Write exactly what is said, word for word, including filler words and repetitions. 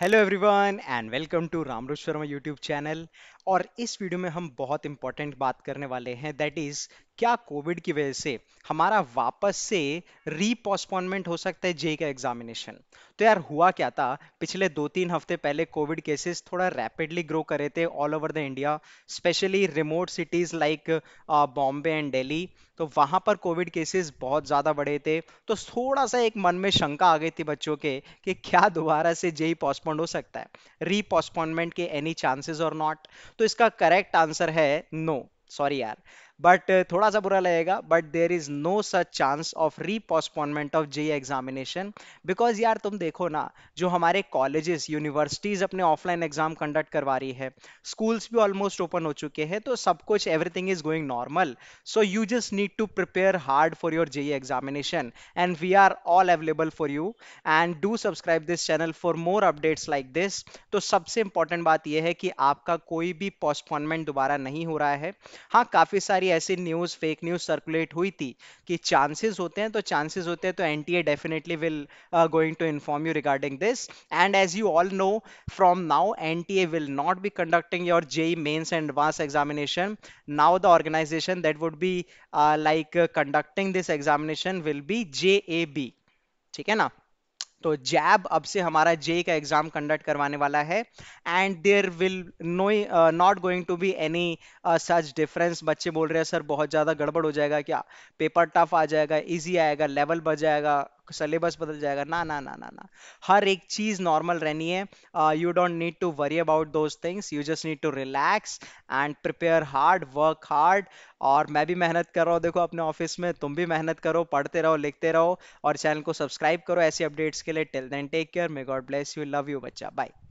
Hello everyone and welcome to Ram rose Sharma YouTube channel. और इस video में हम बहुत इंपॉर्टेंट बात करने वाले हैं, दैट इज़ क्या कोविड की वजह से हमारा वापस से रीपोस्टपोनमेंट हो सकता है जेई का एग्जामिनेशन। तो यार हुआ क्या था, पिछले दो तीन हफ्ते पहले कोविड केसेस थोड़ा रैपिडली ग्रो कर रहे थे all over the India, specially remote cities like Bombay and Delhi. तो वहाँ पर कोविड केसेस बहुत ज़्यादा बढ़े थे, तो थोड़ा सा एक मन में शंका आ गई थी बच्चों के कि क्या दोबारा से जेई पोस्टपोन हो सकता है, रीपोस्टपोनमेंट के एनी चांसेस और नॉट। तो इसका करेक्ट आंसर है नो, सॉरी यार, बट थोड़ा सा बुरा लगेगा, but there is no such chance of repostponement of JEE examination. Because यार तुम देखो ना, जो हमारे कॉलेजेस यूनिवर्सिटीज अपने ऑफलाइन एग्जाम कंडक्ट करवा रही है, स्कूल्स भी ऑलमोस्ट ओपन हो चुके हैं, तो सब कुछ everything is going normal. So you just need to prepare hard for your JEE examination and we are all available for you and do subscribe this channel for more updates like this. तो सबसे important बात यह है कि आपका कोई भी postponement दोबारा नहीं हो रहा है। हाँ, काफी सारी ऐसी न्यूज फेक न्यूज सर्कुलेट हुई थी कि चांसेस होते हैं, तो चांसेस होते हैं तो NTA definitely will going to inform you regarding this. And as you all know, from now NTA will not be conducting your JEE mains and advance examination. Now the organisation that would be like conducting this examination will be J A B, ठीक है ना। तो जैब अब से हमारा JEE का exam conduct करवाने वाला है and there will no not going to be any such difference. बच्चे बोल रहे हैं सर बहुत ज़्यादा गड़बड़ हो जाएगा क्या, पेपर टफ आ जाएगा, इजी आएगा, लेवल बढ़ जाएगा, सिलेबस बदल जाएगा। ना ना ना ना ना, हर एक चीज़ नॉर्मल रहनी है। You don't need to worry about those things, you just need to relax and prepare hard, work hard. और मैं भी मेहनत कर रहा हूँ देखो अपने ऑफिस में, तुम भी मेहनत करो, पढ़ते रहो, लिखते रहो और चैनल को सब्सक्राइब करो ऐसी अपडेट्स के लिए। Till then take care, may God bless you, love you बच्चा, बाय।